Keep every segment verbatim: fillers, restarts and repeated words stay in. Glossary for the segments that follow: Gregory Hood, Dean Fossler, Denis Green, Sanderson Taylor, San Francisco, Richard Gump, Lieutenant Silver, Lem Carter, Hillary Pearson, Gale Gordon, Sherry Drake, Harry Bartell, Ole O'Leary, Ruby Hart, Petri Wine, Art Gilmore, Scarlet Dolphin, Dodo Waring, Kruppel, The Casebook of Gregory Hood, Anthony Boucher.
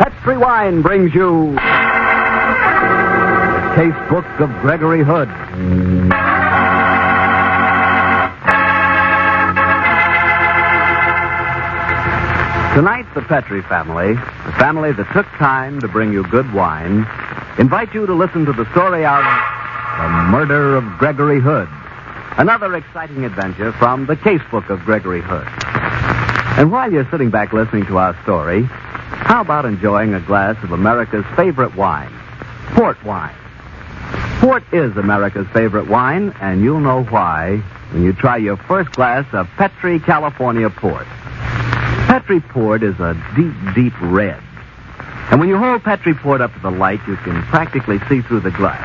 Petri Wine brings you The Casebook of Gregory Hood. Tonight, the Petri family, the family that took time to bring you good wine, invite you to listen to the story of The Murder of Gregory Hood, another exciting adventure from The Casebook of Gregory Hood. And while you're sitting back listening to our story, how about enjoying a glass of America's favorite wine, port wine? Port is America's favorite wine, and you'll know why when you try your first glass of Petri California Port. Petri Port is a deep, deep red. And when you hold Petri Port up to the light, you can practically see through the glass.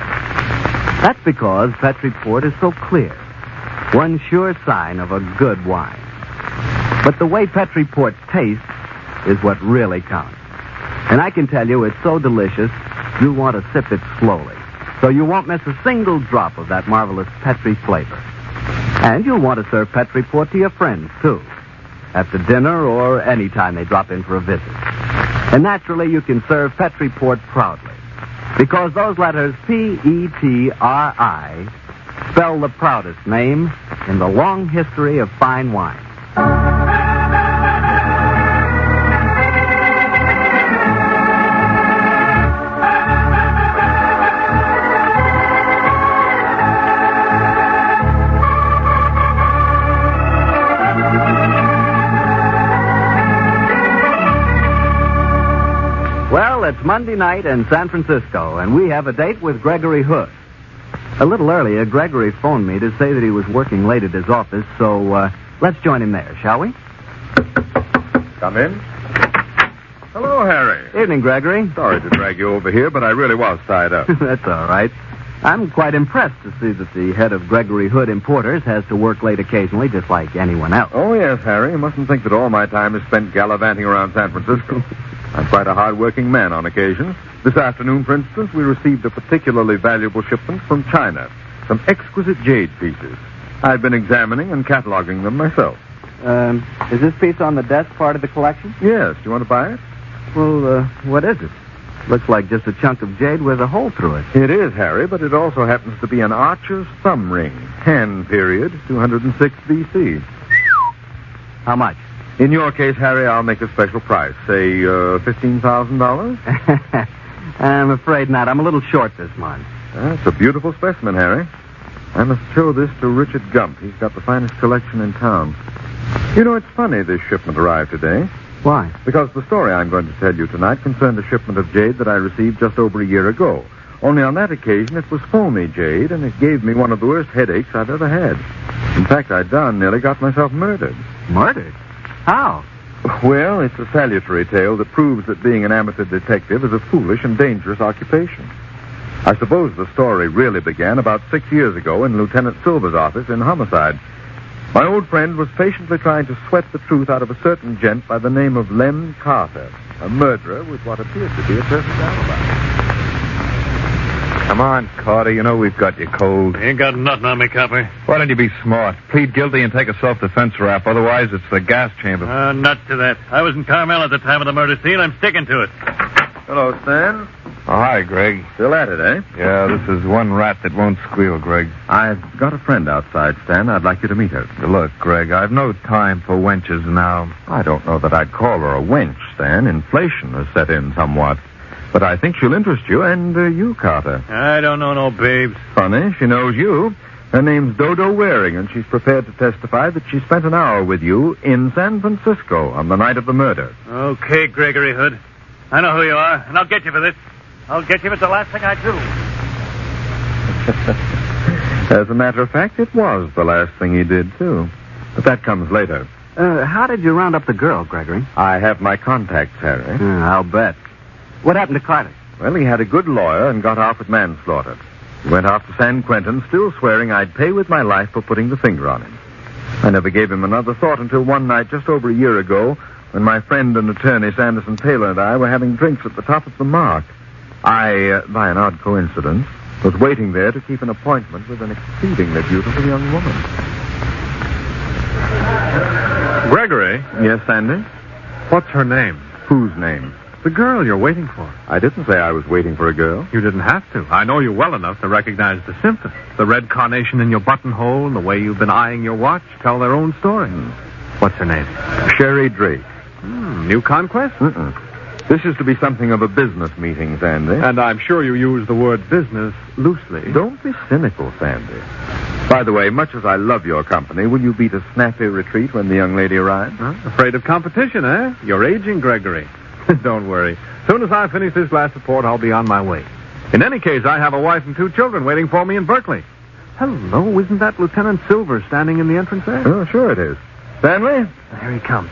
That's because Petri Port is so clear, one sure sign of a good wine. But the way Petri Port tastes is what really counts. And I can tell you it's so delicious, you want to sip it slowly, so you won't miss a single drop of that marvelous Petri flavor. And you'll want to serve Petri Port to your friends, too, after dinner or any time they drop in for a visit. And naturally, you can serve Petri Port proudly, because those letters P E T R I spell the proudest name in the long history of fine wine. Well, it's Monday night in San Francisco, and we have a date with Gregory Hood. A little earlier, Gregory phoned me to say that he was working late at his office, so uh, let's join him there, shall we? Come in. Hello, Harry. Evening, Gregory. Sorry to drag you over here, but I really was tied up. That's all right. I'm quite impressed to see that the head of Gregory Hood Importers has to work late occasionally, just like anyone else. Oh, yes, Harry. You mustn't think that all my time is spent gallivanting around San Francisco. I'm quite a hard-working man on occasion. This afternoon, for instance, we received a particularly valuable shipment from China, some exquisite jade pieces. I've been examining and cataloging them myself. Um, is this piece on the desk part of the collection? Yes. Do you want to buy it? Well, uh, what is it? Looks like just a chunk of jade with a hole through it. It is, Harry, but it also happens to be an archer's thumb ring. Hand period, two oh six B C. How much? In your case, Harry, I'll make a special price. Say, uh, fifteen thousand dollars? I'm afraid not. I'm a little short this month. That's a beautiful specimen, Harry. I must show this to Richard Gump. He's got the finest collection in town. You know, it's funny this shipment arrived today. Why? Because the story I'm going to tell you tonight concerned a shipment of jade that I received just over a year ago. Only on that occasion, it was foamy jade, and it gave me one of the worst headaches I've ever had. In fact, I darn nearly got myself murdered. Murdered? How? Well, it's a salutary tale that proves that being an amateur detective is a foolish and dangerous occupation. I suppose the story really began about six years ago in Lieutenant Silver's office in Homicide. My old friend was patiently trying to sweat the truth out of a certain gent by the name of Lem Carter, a murderer with what appeared to be a perfect alibi. Come on, Carter, you know we've got you cold. You ain't got nothing on me, copper. Why don't you be smart? Plead guilty and take a self-defense rap, otherwise it's the gas chamber. Uh, not to that. I was in Carmel at the time of the murder scene. I'm sticking to it. Hello, Stan. Oh, hi, Greg. Still at it, eh? Yeah, this is one rat that won't squeal, Greg. I've got a friend outside, Stan. I'd like you to meet her. Look, Greg, I've no time for wenches now. I don't know that I'd call her a wench, Stan. Inflation has set in somewhat. But I think she'll interest you, and uh, you, Carter. I don't know no babes. Funny, she knows you. Her name's Dodo Waring, and she's prepared to testify that she spent an hour with you in San Francisco on the night of the murder. Okay, Gregory Hood. I know who you are, and I'll get you for this. I'll get you if it's the last thing I do. As a matter of fact, it was the last thing he did, too. But that comes later. Uh, how did you round up the girl, Gregory? I have my contacts, Harry. Mm, I'll bet. What happened to Carter? Well, he had a good lawyer and got off with manslaughter. He went off to San Quentin, still swearing I'd pay with my life for putting the finger on him. I never gave him another thought until one night just over a year ago when my friend and attorney Sanderson Taylor and I were having drinks at the Top of the Mark. I, uh, by an odd coincidence, was waiting there to keep an appointment with an exceedingly beautiful young woman. Gregory? Yes, Sandy? What's her name? Whose name? The girl you're waiting for. I didn't say I was waiting for a girl. You didn't have to. I know you well enough to recognize the symptoms. The red carnation in your buttonhole and the way you've been eyeing your watch tell their own story. Mm. What's her name? Sherry Drake. Mm, new conquest? Mm-mm. This is to be something of a business meeting, Sandy. And I'm sure you use the word business loosely. Don't be cynical, Sandy. By the way, much as I love your company, will you beat a snappy retreat when the young lady arrives? Huh? Afraid of competition, eh? You're aging, Gregory. Don't worry. Soon as I finish this last report, I'll be on my way. In any case, I have a wife and two children waiting for me in Berkeley. Hello, isn't that Lieutenant Silver standing in the entrance there? Oh, sure it is. Stanley? Here he comes.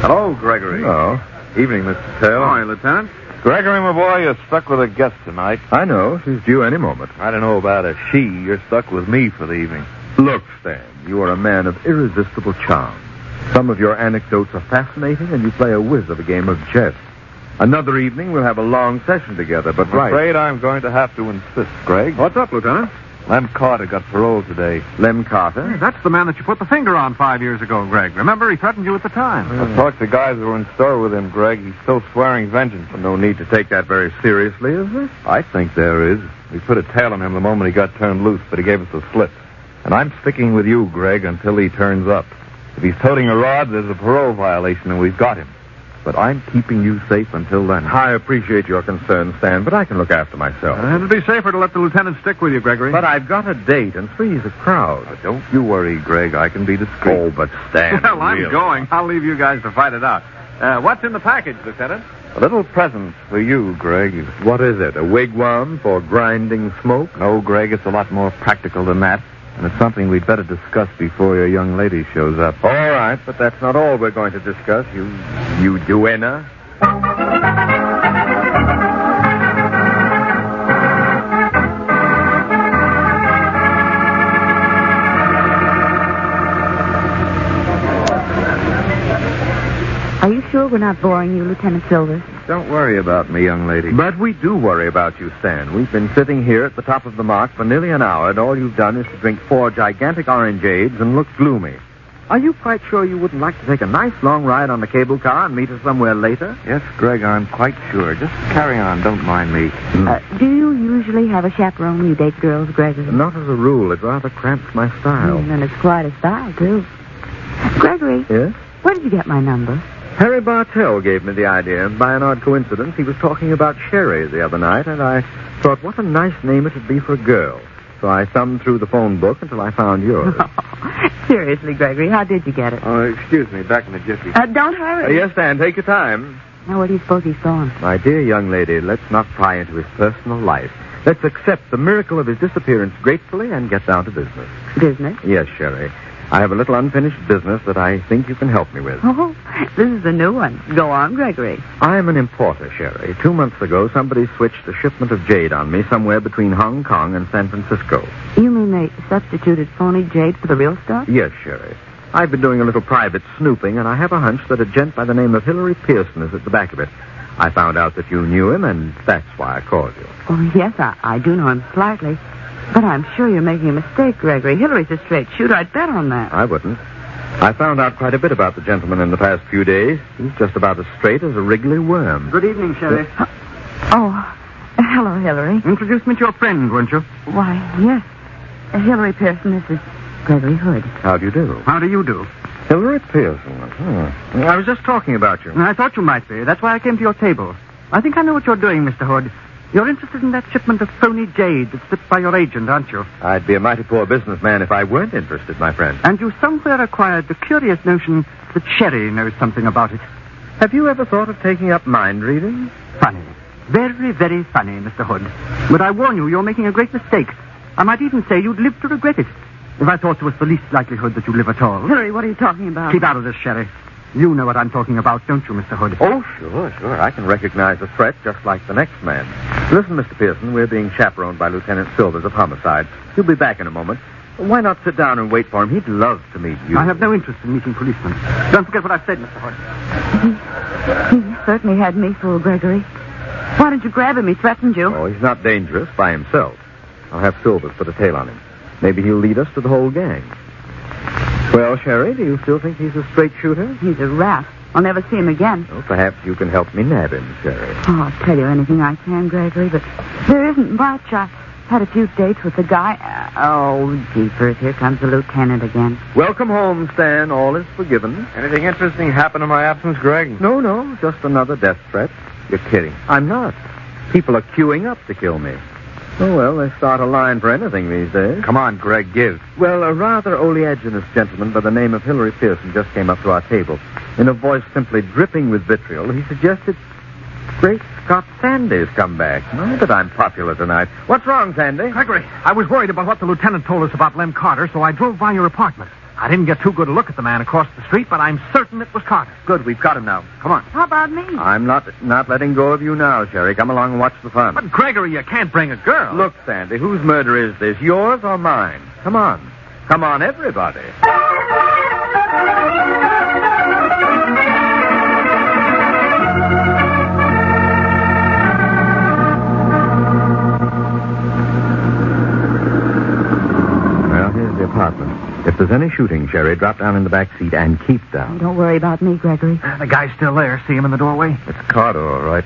Hello, Gregory. Oh. Evening, Mister Taylor. Hi, Lieutenant. Gregory, my boy, you're stuck with a guest tonight. I know. She's due any moment. I don't know about a she. You're stuck with me for the evening. Look, Stan, you are a man of irresistible charm. Some of your anecdotes are fascinating, and you play a whiz of a game of chess. Another evening, we'll have a long session together, but I'm right... I'm afraid I'm going to have to insist, Greg. What's up, Lieutenant? Lem Carter got parole today. Lem Carter? That's the man that you put the finger on five years ago, Greg. Remember, he threatened you at the time. Mm. I talked to guys who were in store with him, Greg. He's still swearing vengeance. Well, no need to take that very seriously, is there? I think there is. We put a tail on him the moment he got turned loose, but he gave us a slip. And I'm sticking with you, Greg, until he turns up. If he's toting a rod, there's a parole violation, and we've got him. But I'm keeping you safe until then. I appreciate your concern, Stan, but I can look after myself. Uh, it'd be safer to let the lieutenant stick with you, Gregory. But I've got a date, and three's a crowd. But don't you worry, Greg. I can be discreet. Oh, but Stan... Well, I'm real. going. I'll leave you guys to fight it out. Uh, what's in the package, Lieutenant? A little present for you, Greg. What is it, a wigwam for grinding smoke? No, Greg, it's a lot more practical than that. And it's something we'd better discuss before your young lady shows up. All right, but that's not all we're going to discuss, you, you duenna. Are you sure we're not boring you, Lieutenant Silver? Don't worry about me, young lady. But we do worry about you, Stan. We've been sitting here at the top of the mark for nearly an hour, and all you've done is to drink four gigantic orangeades and look gloomy. Are you quite sure you wouldn't like to take a nice long ride on the cable car and meet us somewhere later? Yes, Greg, I'm quite sure. Just carry on. Don't mind me. Mm. Uh, do you usually have a chaperone when you date girls, Gregory? Not as a rule. It rather cramps my style. Mm, and it's quite a style, too. Gregory. Yes? Where did you get my number? Harry Bartell gave me the idea, and by an odd coincidence, he was talking about Sherry the other night, and I thought what a nice name it would be for a girl. So I thumbed through the phone book until I found yours. Oh, seriously, Gregory, how did you get it? Oh, excuse me, back in a jiffy. Uh, don't hurry. Uh, yes, Stan, take your time. Now, where do you suppose he's gone? My dear young lady, let's not pry into his personal life. Let's accept the miracle of his disappearance gratefully and get down to business. Business? Yes, Sherry. I have a little unfinished business that I think you can help me with. Oh, this is a new one. Go on, Gregory. I'm an importer, Sherry. Two months ago, somebody switched a shipment of jade on me somewhere between Hong Kong and San Francisco. You mean they substituted phony jade for the real stuff? Yes, Sherry. I've been doing a little private snooping, and I have a hunch that a gent by the name of Hillary Pearson is at the back of it. I found out that you knew him, and that's why I called you. Oh, yes, I, I do know him slightly. But I'm sure you're making a mistake, Gregory. Hillary's a straight shooter. I'd bet on that. I wouldn't. I found out quite a bit about the gentleman in the past few days. He's just about as straight as a wriggly worm. Good evening, Sherry. Uh, oh, hello, Hillary. Introduce me to your friend, won't you? Why, yes. Hillary Pearson, this is Gregory Hood. How do you do? How do you do? Hillary Pearson. Hmm. I was just talking about you. I thought you might be. That's why I came to your table. I think I know what you're doing, Mister Hood. You're interested in that shipment of phony jade that's slipped by your agent, aren't you? I'd be a mighty poor businessman if I weren't interested, my friend. And you somewhere acquired the curious notion that Sherry knows something about it. Have you ever thought of taking up mind reading? Funny. Very, very funny, Mister Hood. But I warn you, you're making a great mistake. I might even say you'd live to regret it, if I thought there was the least likelihood that you live at all. Hillary, what are you talking about? Keep out of this, Sherry. You know what I'm talking about, don't you, Mister Hood? Oh, sure, sure. I can recognize a threat just like the next man. Listen, Mister Pearson, we're being chaperoned by Lieutenant Silvers of Homicide. He'll be back in a moment. Why not sit down and wait for him? He'd love to meet you. I have no interest in meeting policemen. Don't forget what I've said, Mister Hood. He, he certainly had me fooled, Gregory. Why didn't you grab him? He threatened you. Oh, he's not dangerous by himself. I'll have Silvers put a tail on him. Maybe he'll lead us to the whole gang. Well, Sherry, do you still think he's a straight shooter? He's a rat. I'll never see him again. Well, perhaps you can help me nab him, Sherry. Oh, I'll tell you anything I can, Gregory, but there isn't much. I had a few dates with the guy. Oh, jeepers, here comes the lieutenant again. Welcome home, Stan. All is forgiven. Anything interesting happened in my absence, Greg? No, no, just another death threat. You're kidding. I'm not. People are queuing up to kill me. Oh, well, they start a line for anything these days. Come on, Greg, give. Well, a rather oleaginous gentleman by the name of Hillary Pearson just came up to our table. In a voice simply dripping with vitriol, he suggested great Scott Sandy's come back. Now that I'm popular tonight. What's wrong, Sandy? Gregory, I was worried about what the lieutenant told us about Lem Carter, so I drove by your apartment. I didn't get too good a look at the man across the street, but I'm certain it was Carter. Good, we've got him now. Come on. How about me? I'm not not letting go of you now, Sherry. Come along and watch the fun. But, Gregory, you can't bring a girl. Look, Sandy, whose murder is this, yours or mine? Come on. Come on, everybody. Well, here's the apartment. If there's any shooting, Sherry, drop down in the back seat and keep down. Don't worry about me, Gregory. Uh, the guy's still there. See him in the doorway? It's Carter, all right.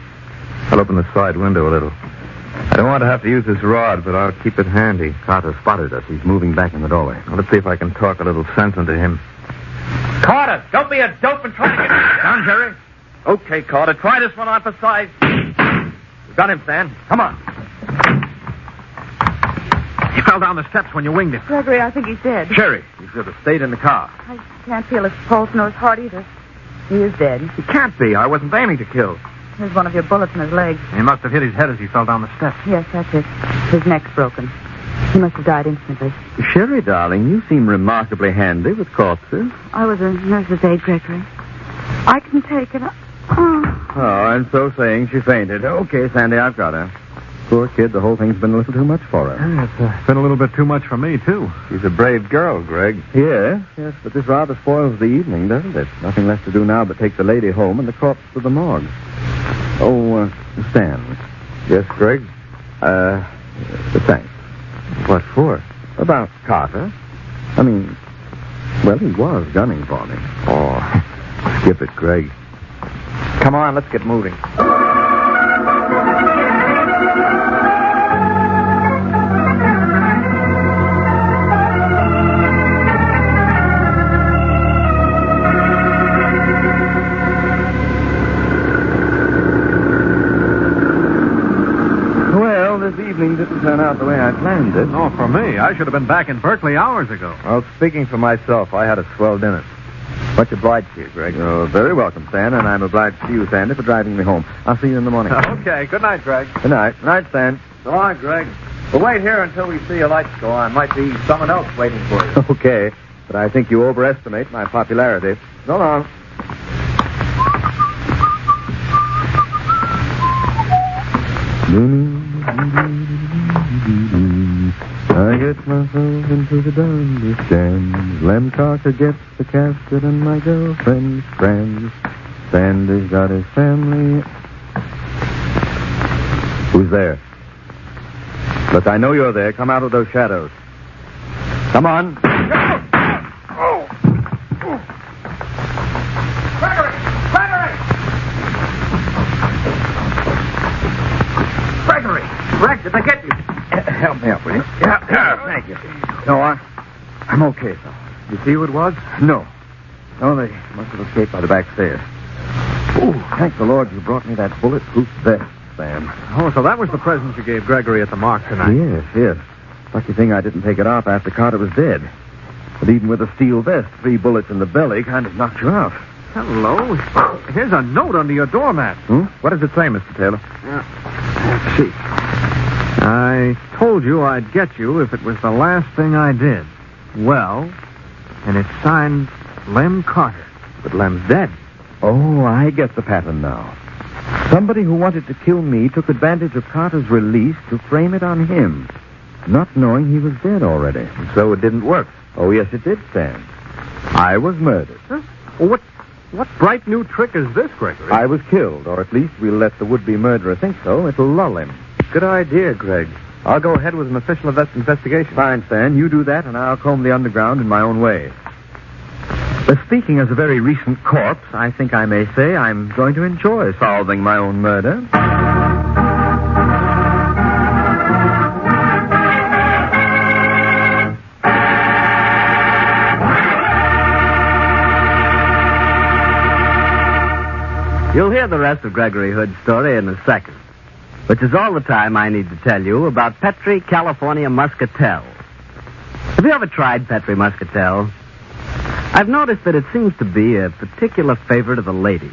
I'll open the side window a little. I don't want to have to use this rod, but I'll keep it handy. Carter spotted us. He's moving back in the doorway. Well, let's see if I can talk a little sense into him. Carter, don't be a dope and try to get him down, Sherry. Okay, Carter, try this one on for size. We've got him, Stan. Come on. He fell down the steps when you winged him. Gregory, I think he's dead. Sherry, he should have stayed in the car. I can't feel his pulse nor his heart either. He is dead. He can't be. I wasn't aiming to kill. There's one of your bullets in his leg. He must have hit his head as he fell down the steps. Yes, that's it. His neck's broken. He must have died instantly. Sherry, darling, you seem remarkably handy with corpses. I was a nurse's aide, Gregory. I can take it. Oh, oh and so saying, she fainted. Okay, Sandy, I've got her. Poor kid, the whole thing's been a little too much for her. Yeah, it's uh, been a little bit too much for me, too. She's a brave girl, Greg. Yes, yes, but this rather spoils the evening, doesn't it? Nothing left to do now but take the lady home and the corpse to the morgue. Oh, uh, Stan. Yes, Greg? Uh, thanks. What for? About Carter. I mean, well, he was gunning for me. Oh, skip it, Greg. Come on, let's get moving. Didn't turn out the way I planned it. No, for me. I should have been back in Berkeley hours ago. Well, speaking for myself, I had a swell dinner. Much obliged to you, Greg. You're very welcome, Stan, and I'm obliged to you, Sandy, for driving me home. I'll see you in the morning. Okay. Good night, Greg. Good night. Good night, Stan. So long, Greg. We'll wait here until we see your lights go on. Might be someone else waiting for you. Okay, but I think you overestimate my popularity. So long. Mooney. I get myself into the darndest jam. Lem Carter gets the casket and my girlfriend's friends. Sandy's got his family. Who's there? Look, I know you're there. Come out of those shadows. Come on. Oh! Oh! Gregory! Gregory! Gregory! Greg, did I get you? Help me up, will you? Yeah, yeah, thank you. No, I, I'm okay, sir. You see who it was? No. No, they must have escaped by the back stairs. Oh, thank the Lord you brought me that bulletproof vest, Sam. Oh, so that was the present you gave Gregory at the mark tonight. Yes, yes. Lucky thing I didn't take it off after Carter was dead. But even with a steel vest, three bullets in the belly kind of knocked you out. Hello. Here's a note under your doormat. Hmm? What does it say, Mister Taylor? Yeah. Let's see. I told you I'd get you if it was the last thing I did. Well, and it's signed Lem Carter. But Lem's dead. Oh, I get the pattern now. Somebody who wanted to kill me took advantage of Carter's release to frame it on him, not knowing he was dead already. And so it didn't work. Oh, yes, it did, Sam. I was murdered. Huh? Well, what, what bright new trick is this, Gregory? I was killed, or at least we'll let the would-be murderer think so. It'll lull him. Good idea, Greg. I'll go ahead with an official investigation. Fine, Stan. You do that, and I'll comb the underground in my own way. But speaking as a very recent corpse, I think I may say I'm going to enjoy solving my own murder. You'll hear the rest of Gregory Hood's story in a second, which is all the time I need to tell you about Petri California Muscatel. Have you ever tried Petri Muscatel? I've noticed that it seems to be a particular favorite of the ladies.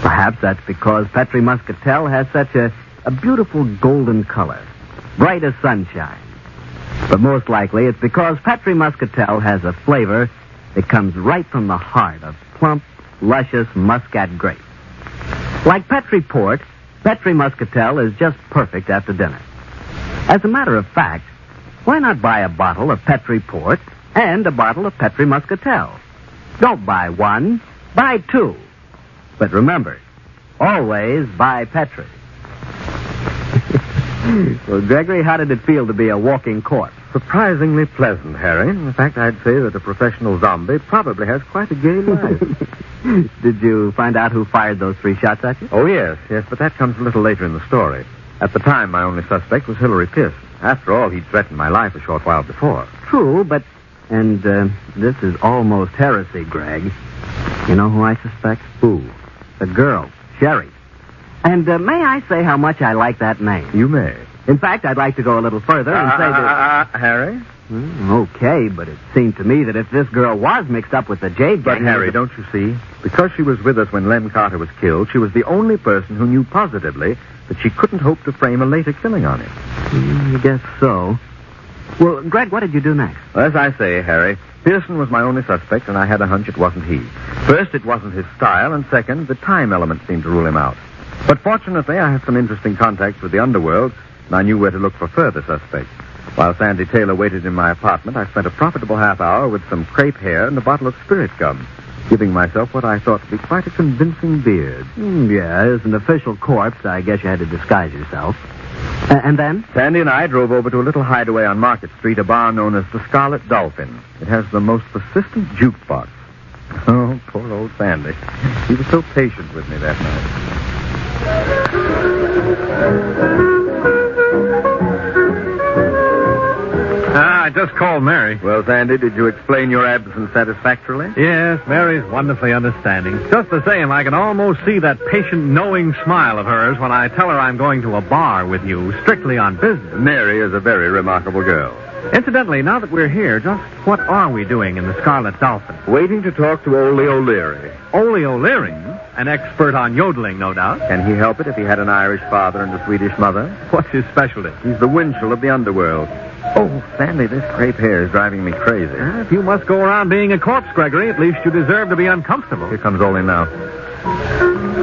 Perhaps that's because Petri Muscatel has such a, a beautiful golden color, bright as sunshine. But most likely it's because Petri Muscatel has a flavor that comes right from the heart of plump, luscious muscat grapes. Like Petri Port, Petri Muscatel is just perfect after dinner. As a matter of fact, why not buy a bottle of Petri Port and a bottle of Petri Muscatel? Don't buy one, buy two. But remember, always buy Petri. Well, Gregory, how did it feel to be a walking corpse? Surprisingly pleasant, Harry. In fact, I'd say that a professional zombie probably has quite a gay life. Did you find out who fired those three shots at you? Oh, yes, yes, but that comes a little later in the story. At the time, my only suspect was Hillary Pearson. After all, he'd threatened my life a short while before. True, but... And uh, this is almost heresy, Greg. You know who I suspect? Who? The girl, Sherry. And uh, may I say how much I like that name? You may. In fact, I'd like to go a little further and uh, say that... Uh, Harry? Mm, okay, but it seemed to me that if this girl was mixed up with the Jade Gang... But, Harry, the... don't you see? Because she was with us when Lem Carter was killed, she was the only person who knew positively that she couldn't hope to frame a later killing on him. Mm, I guess so. Well, Greg, what did you do next? Well, as I say, Harry, Pearson was my only suspect, and I had a hunch it wasn't he. First, it wasn't his style, and second, the time element seemed to rule him out. But fortunately, I had some interesting contacts with the underworld, and I knew where to look for further suspects. While Sandy Taylor waited in my apartment, I spent a profitable half hour with some crepe hair and a bottle of spirit gum, giving myself what I thought to be quite a convincing beard. Mm, yeah, as an official corpse, I guess you had to disguise yourself. Uh, and then? Sandy and I drove over to a little hideaway on Market Street, a bar known as the Scarlet Dolphin. It has the most persistent jukebox. Oh, poor old Sandy. He was so patient with me that night. Ah, I just called Mary. Well, Sandy, did you explain your absence satisfactorily? Yes, Mary's wonderfully understanding. Just the same, I can almost see that patient, knowing smile of hers when I tell her I'm going to a bar with you, strictly on business. Mary is a very remarkable girl. Incidentally, now that we're here, just what are we doing in the Scarlet Dolphin? Waiting to talk to Ole O'Leary. Ole O'Leary? An expert on yodeling, no doubt. Can he help it if he had an Irish father and a Swedish mother? What's his specialty? He's the Winchell of the underworld. Oh, Sandy, this crepe hair is driving me crazy. Uh, if you must go around being a corpse, Gregory, at least you deserve to be uncomfortable. Here comes Ole now.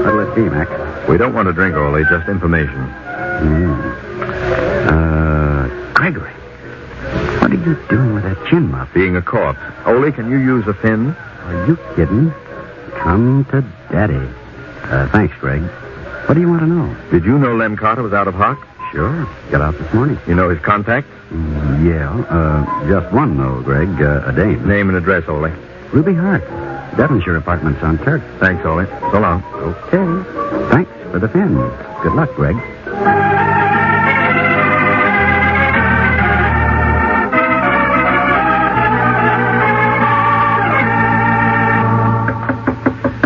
What'll it be, Mac? We don't want to drink, Ole, just information. Mm. Uh, Gregory. What are you doing with that chin muff? Being a corpse. Ole, can you use a fin? Are you kidding? Come to Daddy. Uh, thanks, Greg. What do you want to know? Did you know Lem Carter was out of hock? Sure. Got out this morning. You know his contact? Mm, yeah. Uh, just one, though, Greg. Uh, a dame. Name and address, Ole. Ruby Hart. Devonshire Apartments on Turk. Thanks, Ole. So long. Okay. Thanks for the fin. Good luck, Greg.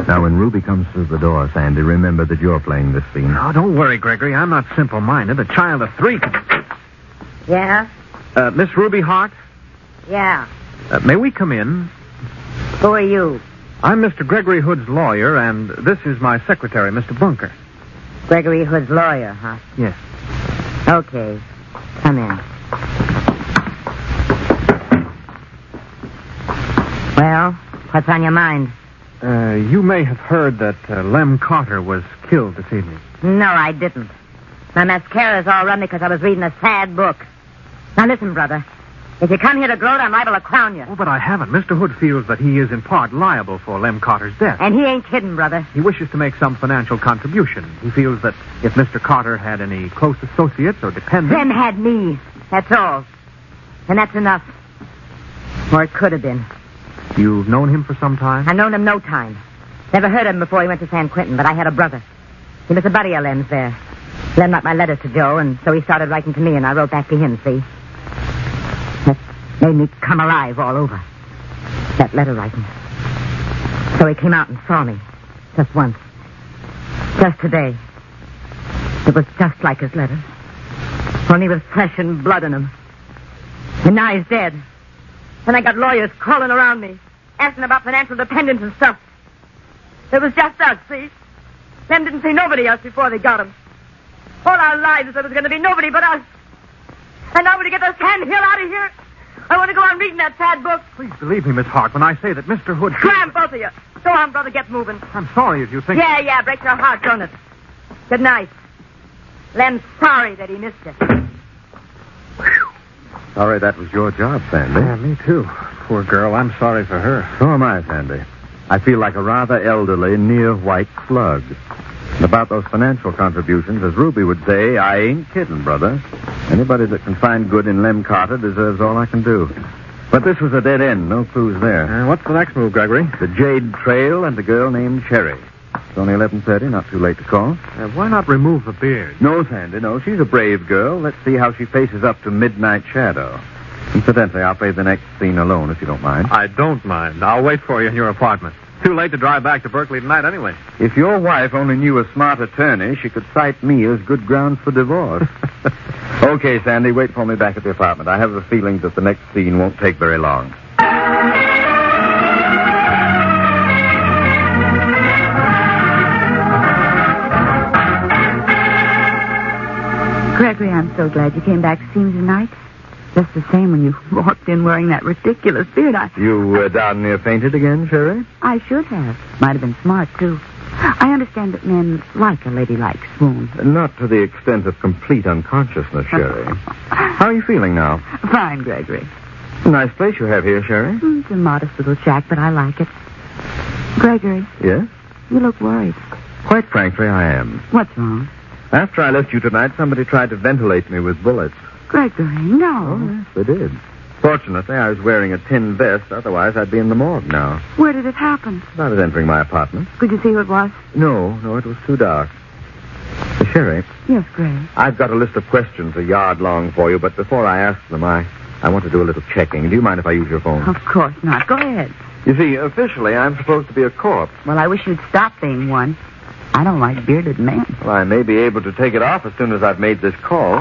Now, when Ruby comes through the door, Sandy, remember that you're playing this scene. Oh, don't worry, Gregory. I'm not simple-minded. A child of three can... Yeah? Uh, Miss Ruby Hart? Yeah. Uh, may we come in? Who are you? I'm Mister Gregory Hood's lawyer, and this is my secretary, Mister Bunker. Gregory Hood's lawyer, huh? Yes. Okay. Come in. Well, what's on your mind? Uh, you may have heard that uh, Lem Carter was killed this evening. No, I didn't. My mascara's all run because I was reading a sad book. Now, listen, brother. If you come here to gloat, I'm liable to crown you. Oh, but I haven't. Mister Hood feels that he is in part liable for Lem Carter's death. And he ain't kidding, brother. He wishes to make some financial contribution. He feels that if Mister Carter had any close associates or dependents... Lem had me. That's all. And that's enough. Or it could have been. You've known him for some time? I've known him no time. Never heard of him before he went to San Quentin, but I had a brother. He was a buddy of Lem's there. Lem got my letters to Joe, and so he started writing to me, and I wrote back to him, see? That made me come alive all over. That letter writing. So he came out and saw me. Just once. Just today. It was just like his letters. Only with flesh and blood in him. And now he's dead. And I got lawyers calling around me, asking about financial dependence and stuff. It was just us, see? Them didn't see nobody else before they got him. All our lives there was going to be nobody but us. And now we're to get this Sand Hill out of here. I want to go on reading that sad book. Please believe me, Miss Hart, when I say that Mister Hood... Cram, both of you. Go on, brother, get moving. I'm sorry if you think... Yeah, yeah, breaks your heart, don't it? Good night. Lem's sorry that he missed it. Sorry that was your job, Sandy. Yeah, me too. Poor girl, I'm sorry for her. So am I, Sandy. I feel like a rather elderly, near-white slug. And about those financial contributions, as Ruby would say, I ain't kidding, brother. Anybody that can find good in Lem Carter deserves all I can do. But this was a dead end. No clues there. Uh, what's the next move, Gregory? The Jade Trail and a girl named Sherry. It's only eleven thirty, not too late to call. Uh, why not remove the beard? No, Sandy, no. She's a brave girl. Let's see how she faces up to Midnight Shadow. Incidentally, I'll play the next scene alone, if you don't mind. I don't mind. I'll wait for you in your apartment. Too late to drive back to Berkeley tonight anyway. If your wife only knew a smart attorney, she could cite me as good grounds for divorce. Okay, Sandy, wait for me back at the apartment. I have a feeling that the next scene won't take very long. Gregory, I'm so glad you came back to see me tonight. Just the same when you walked in wearing that ridiculous beard. I... You were uh, down near fainted again, Sherry? I should have. Might have been smart, too. I understand that men like a ladylike swoon. Not to the extent of complete unconsciousness, Sherry. How are you feeling now? Fine, Gregory. Nice place you have here, Sherry. Mm, it's a modest little shack, but I like it. Gregory. Yes? You look worried. Quite frankly, I am. What's wrong? After I left you tonight, somebody tried to ventilate me with bullets. Gregory, no. Oh, yes, they did. Fortunately, I was wearing a tin vest. Otherwise, I'd be in the morgue now. Where did it happen? About as entering my apartment. Could you see who it was? No, no, it was too dark. Uh, Sherry. Yes, Greg. I've got a list of questions a yard long for you, but before I ask them, I, I want to do a little checking. Do you mind if I use your phone? Of course not. Go ahead. You see, officially, I'm supposed to be a corpse. Well, I wish you'd stop being one. I don't like bearded men. Well, I may be able to take it off as soon as I've made this call.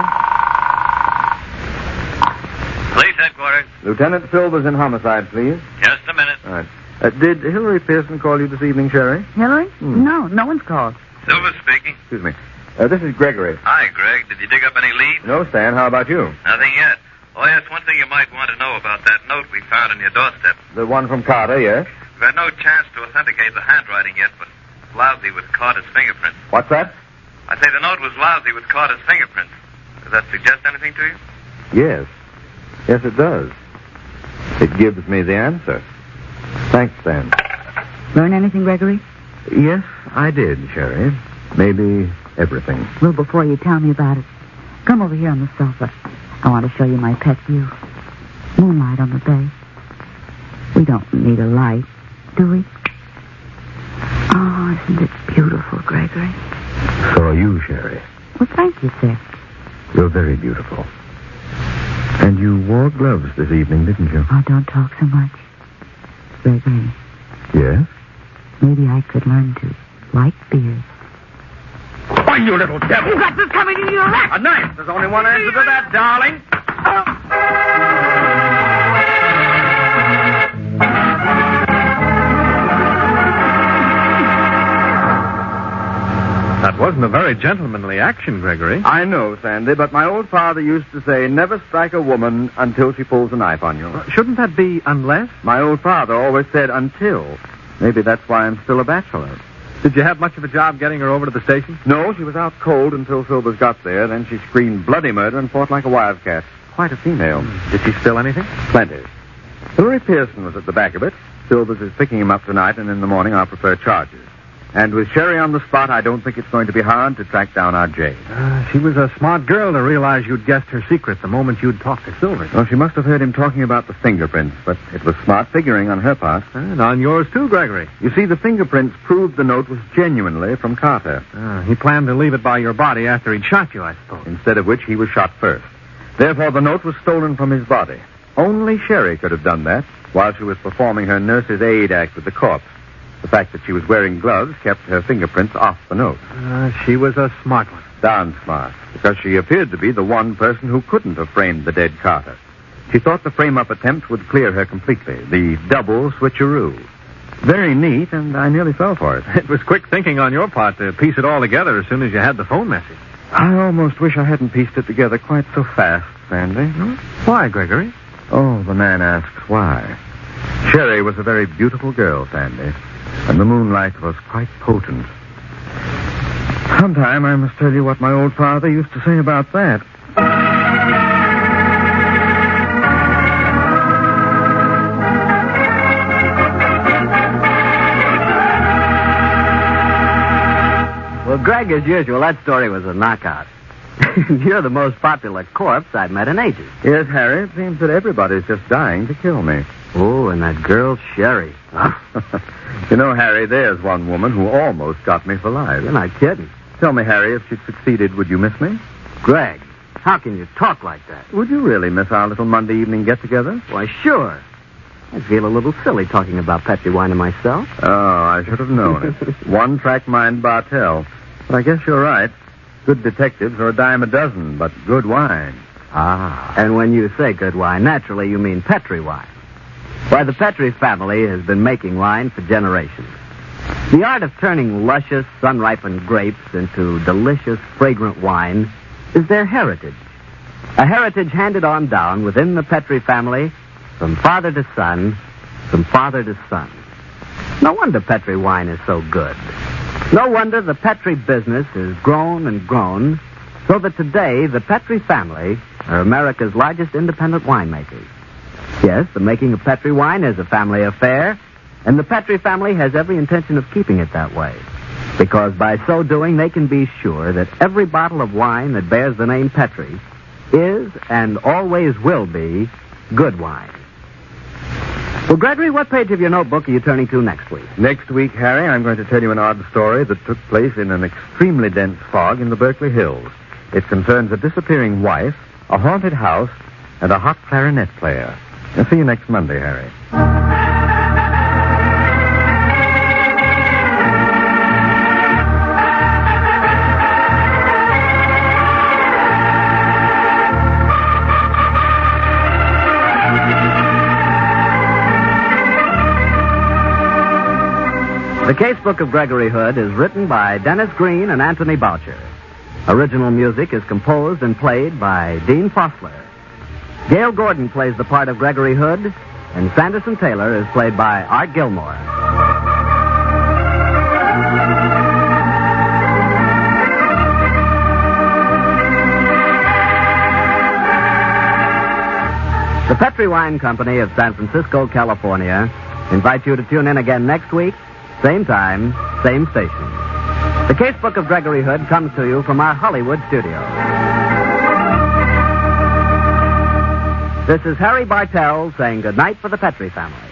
Police headquarters. Lieutenant Silver's in homicide, please. Just a minute. All right. Uh, did Hillary Pearson call you this evening, Sherry? Hillary? Hmm. No, no one's called. Silver speaking. Excuse me. Uh, this is Gregory. Hi, Greg. Did you dig up any leads? No, Stan. How about you? Nothing yet. Oh, yes, one thing you might want to know about that note we found on your doorstep. The one from Carter, yes? We've had no chance to authenticate the handwriting yet, but lousy with Carter's fingerprints. What's that? I say the note was lousy with Carter's fingerprints. Does that suggest anything to you? Yes. Yes, it does. It gives me the answer. Thanks, Sam. Learn anything, Gregory? Yes, I did, Sherry. Maybe everything. Well, before you tell me about it, come over here on the sofa. I want to show you my pet view. Moonlight on the bay. We don't need a light, do we? Oh, isn't it beautiful, Gregory? So are you, Sherry. Well, thank you, sir. You're very beautiful. And you wore gloves this evening, didn't you? Oh, don't talk so much. Gregory. Yes? Maybe I could learn to like beards. Why, you little devil! You got this coming in your lap! A knife! There's only one answer to that, darling. That wasn't a very gentlemanly action, Gregory. I know, Sandy, but my old father used to say, never strike a woman until she pulls a knife on you. Uh, shouldn't that be unless? My old father always said until. Maybe that's why I'm still a bachelor. Did you have much of a job getting her over to the station? No, she was out cold until Silvers got there. Then she screamed bloody murder and fought like a wildcat. Quite a female. Did she spill anything? Plenty. Hillary Pearson was at the back of it. Silvers is picking him up tonight, and in the morning I'll prefer charges. And with Sherry on the spot, I don't think it's going to be hard to track down our Jane. Uh, she was a smart girl to realize you'd guessed her secret the moment you'd talked to Silver. Well, she must have heard him talking about the fingerprints, but it was smart figuring on her part. And on yours, too, Gregory. You see, the fingerprints proved the note was genuinely from Carter. Uh, he planned to leave it by your body after he'd shot you, I suppose. Instead of which, he was shot first. Therefore, the note was stolen from his body. Only Sherry could have done that while she was performing her nurse's aid act with the corpse. The fact that she was wearing gloves kept her fingerprints off the note. Uh, she was a smart one. Darn smart, because she appeared to be the one person who couldn't have framed the dead Carter. She thought the frame-up attempt would clear her completely, the double switcheroo. Very neat, and I nearly fell for it. It was quick thinking on your part to piece it all together as soon as you had the phone message. I almost wish I hadn't pieced it together quite so fast, Sandy. Hmm? Why, Gregory? Oh, the man asks why. Sherry was a very beautiful girl, Sandy. And the moonlight was quite potent. Sometime I must tell you what my old father used to say about that. Well, Greg, as usual, that story was a knockout. You're the most popular corpse I've met in ages. Yes, Harry, it seems that everybody's just dying to kill me. Oh, and that girl, Sherry. You know, Harry, there's one woman who almost got me for life. You're not kidding. Tell me, Harry, if she'd succeeded, would you miss me? Greg, how can you talk like that? Would you really miss our little Monday evening get-together? Why, sure. I feel a little silly talking about Petri Wine and myself. Oh, I should have known it. One-track mind Bartell. But I guess you're right. Good detectives are a dime a dozen, but good wine. Ah. And when you say good wine, naturally you mean Petri wine. Why, the Petri family has been making wine for generations. The art of turning luscious, sun-ripened grapes into delicious, fragrant wine is their heritage. A heritage handed on down within the Petri family from father to son, from father to son. No wonder Petri wine is so good. No wonder the Petri business has grown and grown, so that today the Petri family are America's largest independent winemakers. Yes, the making of Petri wine is a family affair, and the Petri family has every intention of keeping it that way, because by so doing they can be sure that every bottle of wine that bears the name Petri is and always will be good wine. Well, Gregory, what page of your notebook are you turning to next week? Next week, Harry, I'm going to tell you an odd story that took place in an extremely dense fog in the Berkeley Hills. It concerns a disappearing wife, a haunted house, and a hot clarinet player. I'll see you next Monday, Harry. The Casebook of Gregory Hood is written by Denis Green and Anthony Boucher. Original music is composed and played by Dean Fossler. Gale Gordon plays the part of Gregory Hood, and Sanderson Taylor is played by Art Gilmore. The Petri Wine Company of San Francisco, California, invites you to tune in again next week, same time, same station. The Casebook of Gregory Hood comes to you from our Hollywood studio. This is Harry Bartell saying goodnight for the Petri family.